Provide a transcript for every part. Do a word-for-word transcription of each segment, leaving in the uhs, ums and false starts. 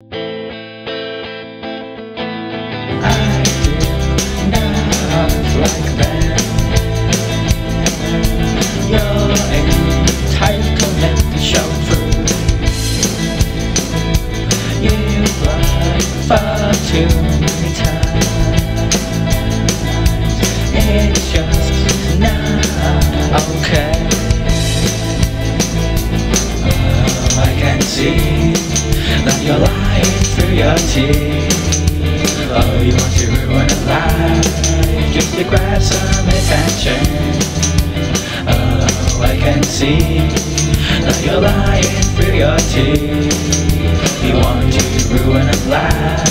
Far too many times. It's just not okay. Oh, I can see that you're lying through your teeth. Oh, you want to ruin a life just to grab some attention. Oh, I can see that you're lying through your teeth. You want to ruin a life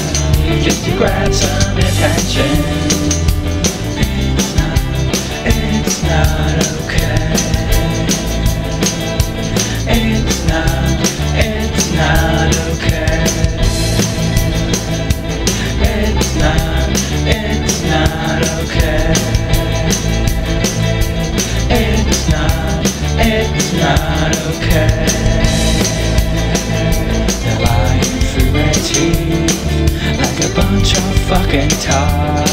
just to grab some attention. It's not, it's not okay. It's not, it's not okay. It's not, it's not okay. It's not, it's not okay. Like a bunch of fucking talk.